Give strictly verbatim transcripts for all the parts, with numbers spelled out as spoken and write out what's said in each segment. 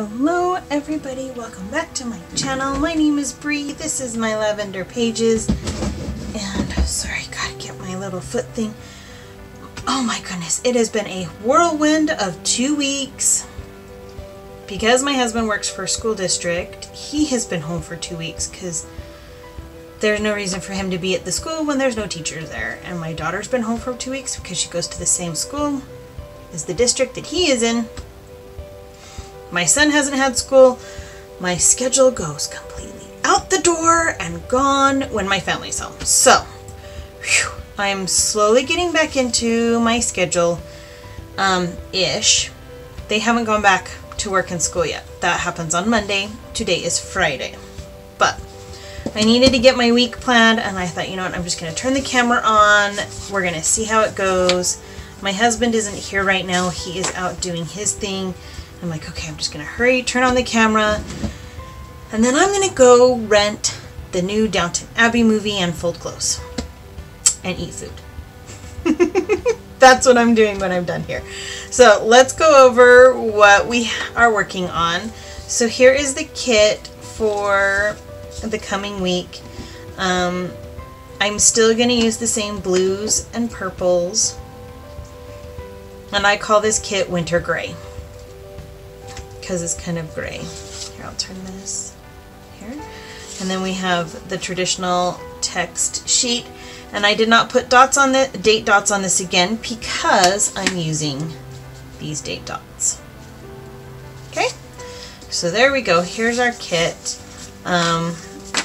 Hello everybody, welcome back to my channel. My name is Bree, this is My Lavender Pages, and sorry, gotta get my little foot thing. Oh my goodness, it has been a whirlwind of two weeks. Because my husband works for a school district, he has been home for two weeks because there's no reason for him to be at the school when there's no teachers there. And my daughter's been home for two weeks because she goes to the same school as the district that he is in. My son hasn't had school. My schedule goes completely out the door and gone when my family's home. So, whew, I'm slowly getting back into my schedule, um, ish. They haven't gone back to work and school yet. That happens on Monday. Today is Friday. But I needed to get my week planned, and I thought, you know what, I'm just going to turn the camera on. We're going to see how it goes. My husband isn't here right now. He is out doing his thing. I'm like, okay, I'm just going to hurry, turn on the camera, and then I'm going to go rent the new Downton Abbey movie and fold clothes and eat food. That's what I'm doing when I'm done here. So let's go over what we are working on. So here is the kit for the coming week. Um, I'm still going to use the same blues and purples, and I call this kit Winter Gray. Because it's kind of gray. Here, I'll turn this here. And then we have the traditional text sheet. And I did not put dots on the date dots on this again because I'm using these date dots. Okay, so there we go. Here's our kit. Um,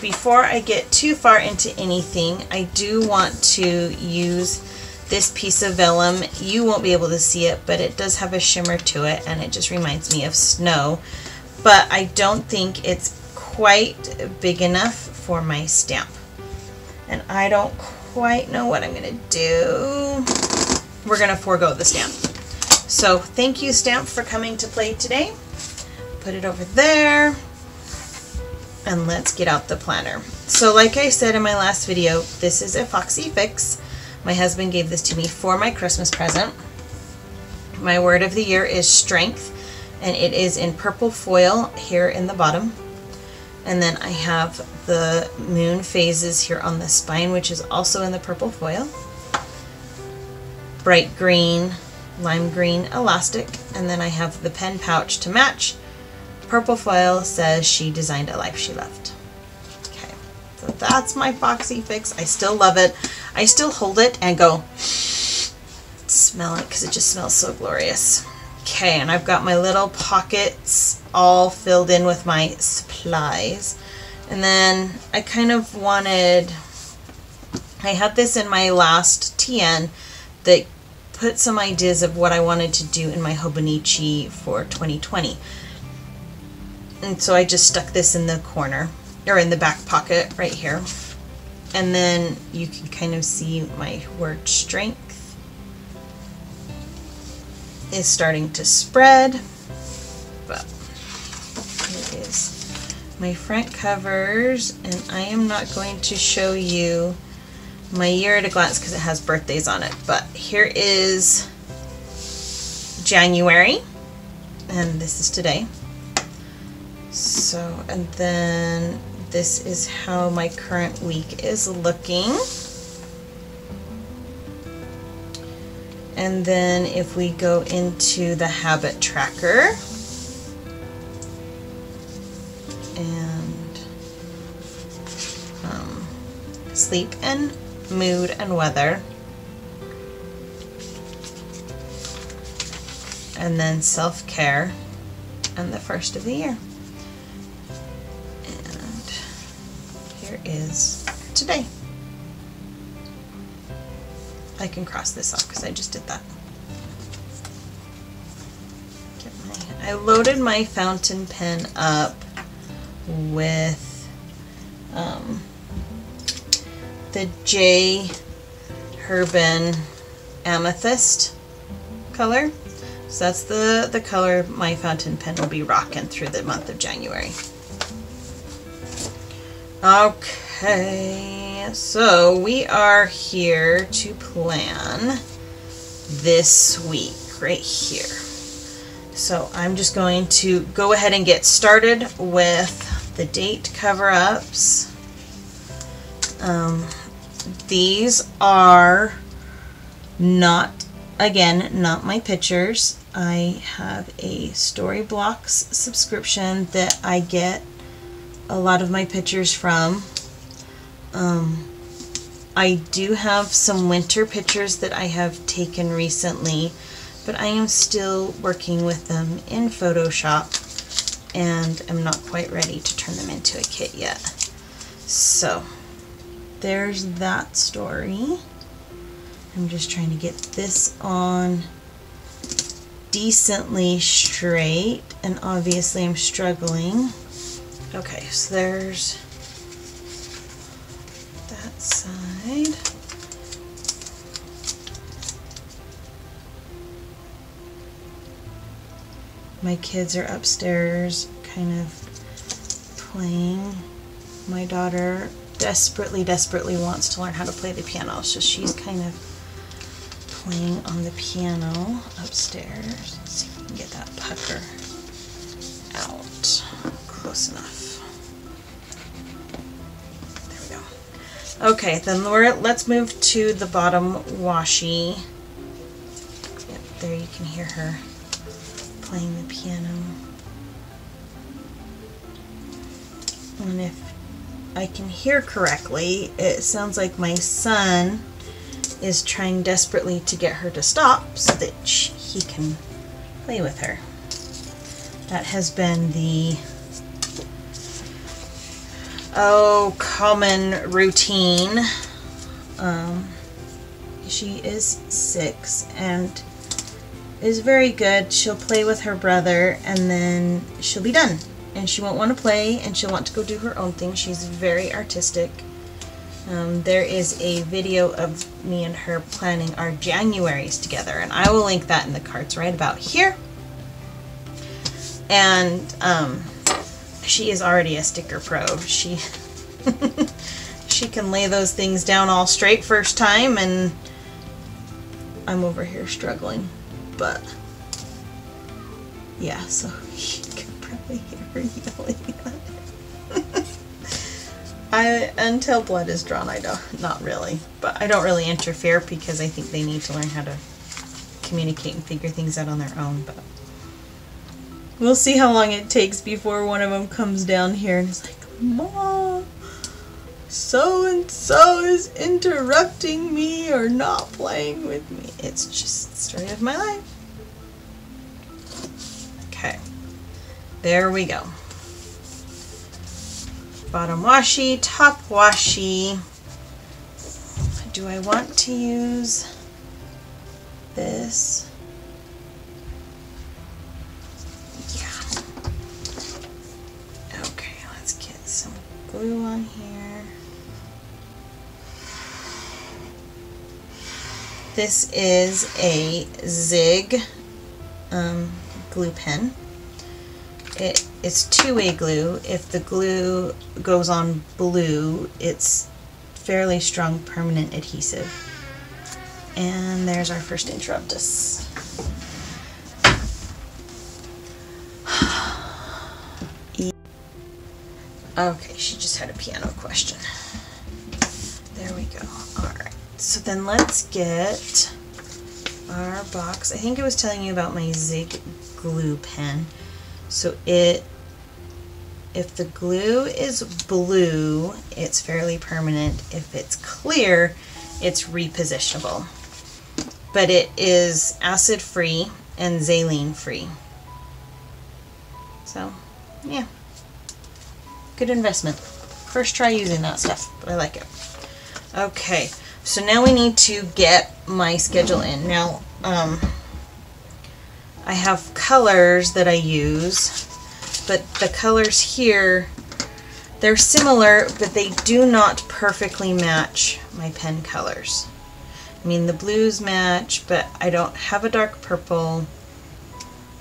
before I get too far into anything, I do want to use this piece of vellum. You won't be able to see it, but it does have a shimmer to it, and it just reminds me of snow, but I don't think it's quite big enough for my stamp, and I don't quite know what I'm gonna do. We're gonna forego the stamp. So thank you, stamp, for coming to play today. Put it over there, and let's get out the planner. So like I said in my last video, this is a Foxy Fix. My husband gave this to me for my Christmas present. My word of the year is strength, and it is in purple foil here in the bottom. And then I have the moon phases here on the spine, which is also in the purple foil. Bright green, lime green elastic, and then I have the pen pouch to match. Purple foil says she designed a life she loved. Okay, so that's my Foxy Fix. I still love it. I still hold it and go smell it because it just smells so glorious. Okay, and I've got my little pockets all filled in with my supplies. And then I kind of wanted, I had this in my last T N that put some ideas of what I wanted to do in my Hobonichi for twenty twenty. And so I just stuck this in the corner, or in the back pocket right here. And then you can kind of see my word strength is starting to spread. But here is my front covers, and I am not going to show you my year at a glance because it has birthdays on it, but here is January, and this is today. So, and then this is how my current week is looking. And then if we go into the habit tracker, and um, sleep and mood and weather, and then self-care, and the first of the year. Is today. I can cross this off because I just did that. Get my, I loaded my fountain pen up with um, the J Herbin amethyst color. So that's the, the color my fountain pen will be rocking through the month of January. Okay, so we are here to plan this week right here. So I'm just going to go ahead and get started with the date cover-ups. Um, these are not, again, not my pictures. I have a Storyblocks subscription that I get a lot of my pictures from. Um, I do have some winter pictures that I have taken recently, but I am still working with them in Photoshop and I'm not quite ready to turn them into a kit yet. So there's that story. I'm just trying to get this on decently straight, and obviously I'm struggling. Okay, so there's that side. My kids are upstairs kind of playing. My daughter desperately, desperately wants to learn how to play the piano, so she's kind of playing on the piano upstairs. Let's see if we can get that pucker out. Close enough. There we go. Okay, then we're, let's move to the bottom washi. Yep, there you can hear her playing the piano. And if I can hear correctly, it sounds like my son is trying desperately to get her to stop so that she, he can play with her. That has been the oh common routine. Um, she is six and is very good. She'll play with her brother and then she'll be done. And she won't want to play, and she'll want to go do her own thing. She's very artistic. Um, there is a video of me and her planning our Januaries together, and I will link that in the cards right about here. And um, she is already a sticker pro. She she can lay those things down all straight first time, and I'm over here struggling. But yeah, so I hear her yelling at it. I, until blood is drawn, I don't, not really, but I don't really interfere because I think they need to learn how to communicate and figure things out on their own, but we'll see how long it takes before one of them comes down here and is like, Mom, so-and-so is interrupting me or not playing with me. It's just the story of my life. There we go. Bottom washi, top washi. Do I want to use this? Yeah. Okay, let's get some glue on here. This is a Zig um, glue pen. It, it's two-way glue. If the glue goes on blue, it's fairly strong permanent adhesive. And there's our first interruptus. Okay, she just had a piano question. There we go. Alright, so then let's get our box. I think I was telling you about my Zig glue pen. So it, if the glue is blue, it's fairly permanent. If it's clear, it's repositionable. But it is acid-free and xylene-free. So, yeah. Good investment. First try using that stuff, but I like it. Okay, so now we need to get my schedule in. Now, um... I have colors that I use, but the colors here, they're similar, but they do not perfectly match my pen colors. I mean, the blues match, but I don't have a dark purple.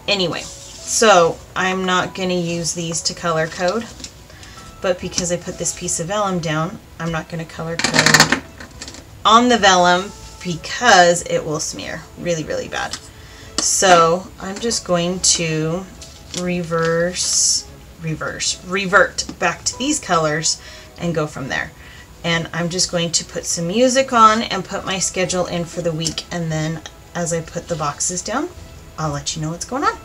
Anyway, so I'm not going to use these to color code, but because I put this piece of vellum down, I'm not going to color code on the vellum because it will smear really, really bad. So I'm just going to reverse, reverse, revert back to these colors and go from there. And I'm just going to put some music on and put my schedule in for the week. And then as I put the boxes down, I'll let you know what's going on.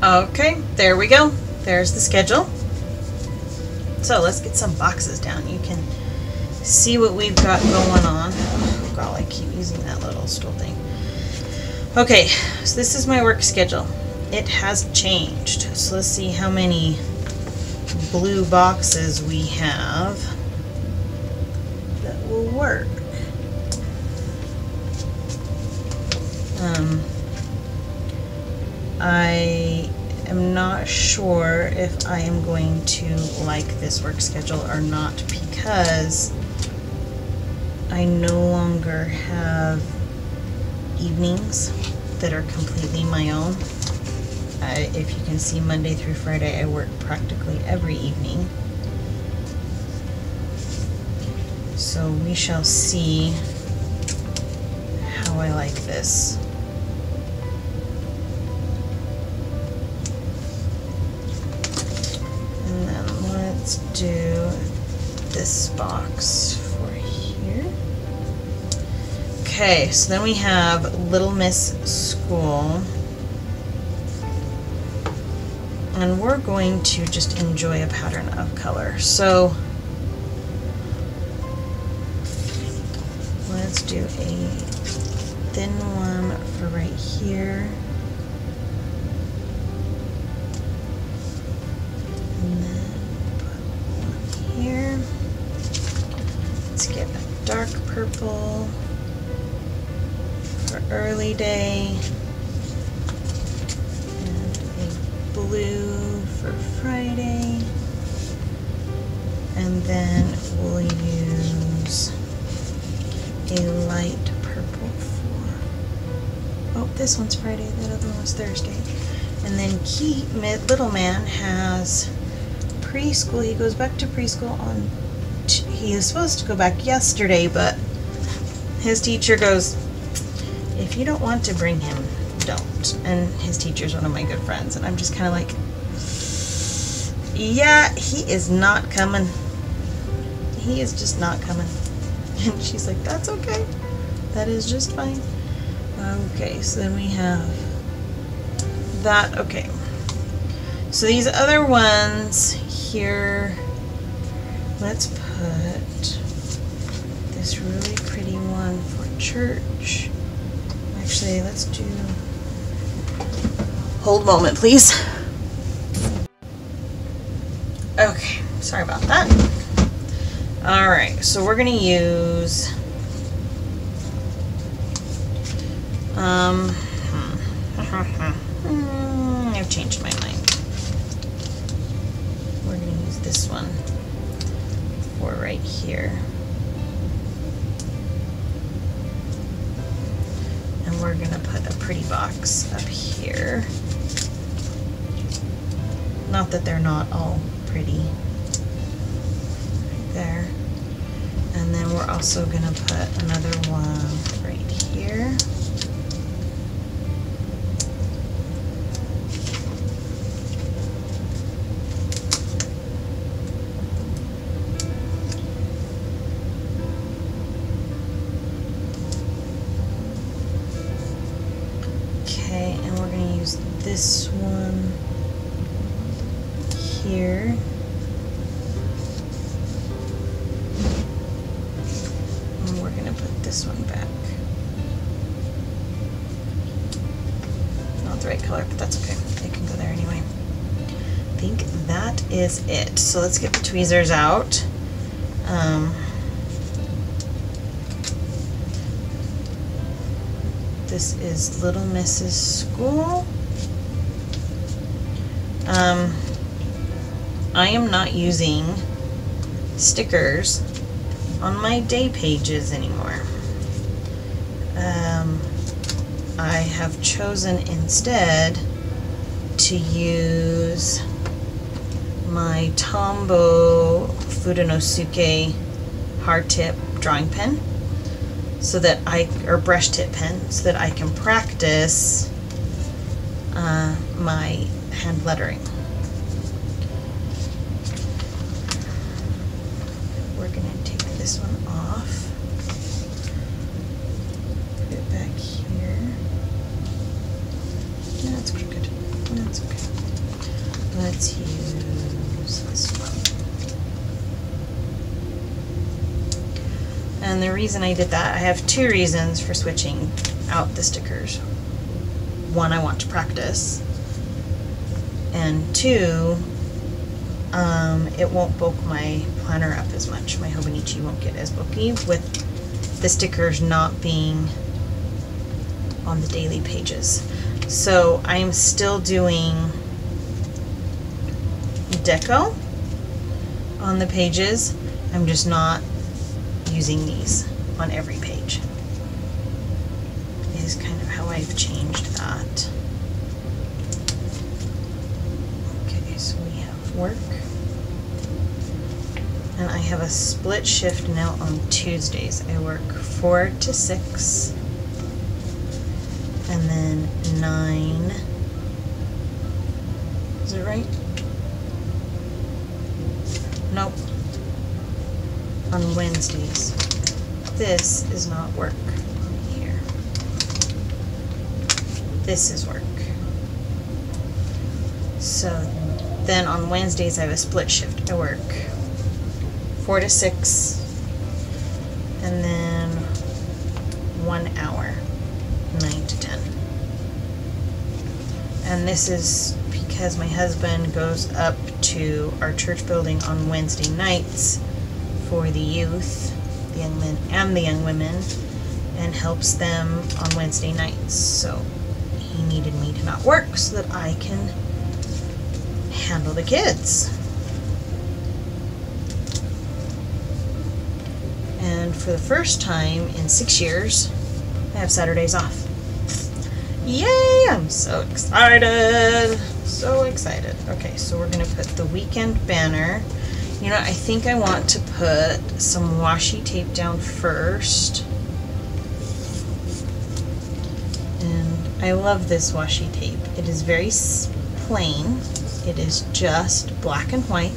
Okay, there we go. There's the schedule. So let's get some boxes down. You can see what we've got going on. Oh, golly, I keep using that little stool thing. Okay, so this is my work schedule. It has changed. So let's see how many blue boxes we have that will work. Um, I... I'm not sure if I am going to like this work schedule or not because I no longer have evenings that are completely my own. I, if you can see, Monday through Friday I work practically every evening. So we shall see how I like this. Let's do this box for here. Okay, so then we have Little Miss School. And we're going to just enjoy a pattern of color. So let's do a thin one for right here. Dark purple for early day, and a blue for Friday, and then we'll use a light purple for, oh, this one's Friday, that other one's Thursday. And then Key, Little Man, has preschool. He goes back to preschool on, he was supposed to go back yesterday, but his teacher goes, if you don't want to bring him, don't. And his teacher's one of my good friends, and I'm just kind of like, Yeah, he is not coming. He is just not coming. And she's like, that's okay. That is just fine. Okay, so then we have that. Okay. So these other ones here, let's put this really pretty one for church. Actually, let's do... Hold moment, please. Okay, sorry about that. Alright, so we're going to use... Um, I've changed my mind. We're going to use this one for right here. And we're going to put a pretty box up here. Not that they're not all pretty. Right there. And then we're also going to put another one right here. This one here. And we're gonna put this one back. Not the right color, but that's okay. It can go there anyway. I think that is it. So let's get the tweezers out. Um, this is Little Missus School. Um, I am not using stickers on my day pages anymore. Um, I have chosen instead to use my Tombow Fudenosuke hard tip drawing pen, so that I, or brush tip pen, so that I can practice uh, my hand lettering. We're going to take this one off, put it back here. No, that's pretty good. No, that's okay. Let's use this one. And the reason I did that, I have two reasons for switching out the stickers. One, I want to practice. And two, um, it won't bulk my planner up as much. My Hobonichi won't get as bulky with the stickers not being on the daily pages. So I'm still doing deco on the pages. I'm just not using these on every page. Is kind of how I've changed that. Work. And I have a split shift now on Tuesdays. I work four to six and then nine. Is it right? Nope. On Wednesdays. This is not work here. This is work. So then on Wednesdays I have a split shift. I work four to six and then one hour, nine to ten. And this is because my husband goes up to our church building on Wednesday nights for the youth, the young men and the young women, and helps them on Wednesday nights. So he needed me to not work so that I can handle the kids. And for the first time in six years, I have Saturdays off. Yay! I'm so excited! So excited. Okay, so we're going to put the weekend banner. You know, I think I want to put some washi tape down first. And I love this washi tape. It is very plain. It is just black and white,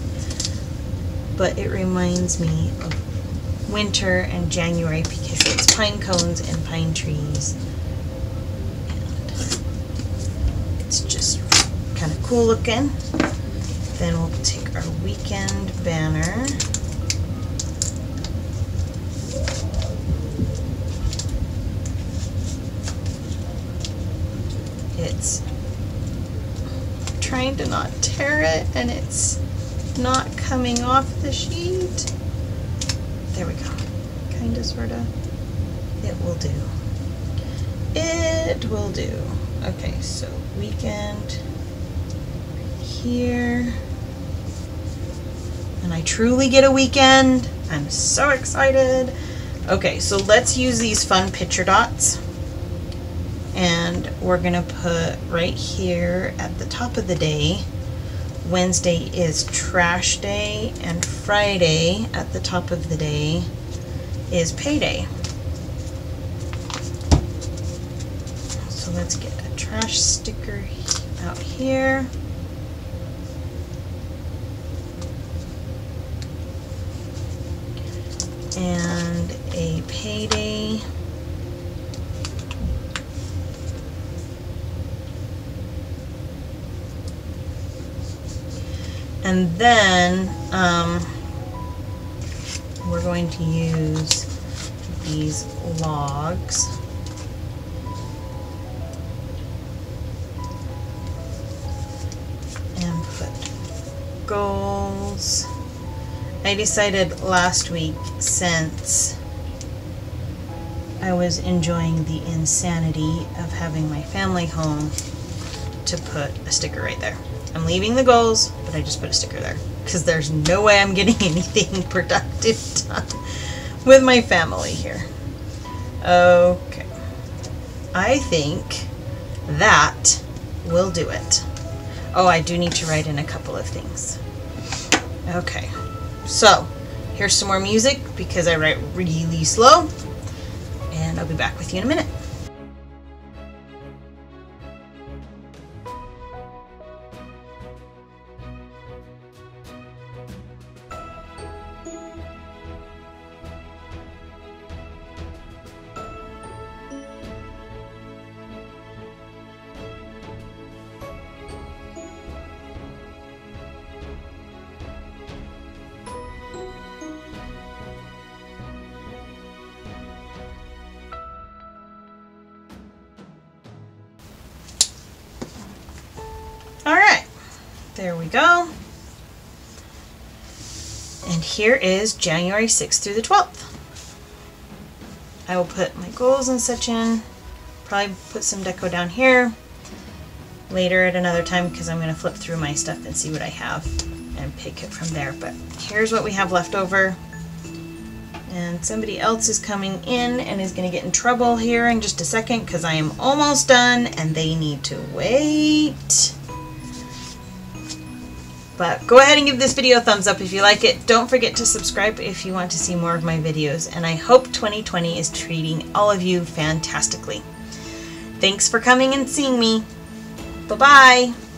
but it reminds me of winter and January because it's pine cones and pine trees. And it's just kind of cool looking. Then we'll take our weekend banner. It's trying to not tear it, and it's not coming off the sheet. There we go. Kinda, sorta. It will do. It will do. Okay, so weekend here. And I truly get a weekend. I'm so excited. Okay, so let's use these fun picture dots. And we're gonna put right here at the top of the day. Wednesday is trash day, and Friday at the top of the day is payday. So let's get a trash sticker out here. And a payday. And then um, we're going to use these logs and put goals. I decided last week, since I was enjoying the insanity of having my family home, to put a sticker right there. I'm leaving the goals, but I just put a sticker there because there's no way I'm getting anything productive done with my family here. Okay. I think that will do it. Oh, I do need to write in a couple of things. Okay. So here's some more music because I write really slow, and I'll be back with you in a minute. There we go. And here is January sixth through the twelfth. I will put my goals and such in. Probably put some deco down here later at another time because I'm going to flip through my stuff and see what I have and pick it from there. But here's what we have left over. And somebody else is coming in and is going to get in trouble here in just a second because I am almost done and they need to wait. But go ahead and give this video a thumbs up if you like it. Don't forget to subscribe if you want to see more of my videos. And I hope twenty twenty is treating all of you fantastically. Thanks for coming and seeing me. Bye-bye.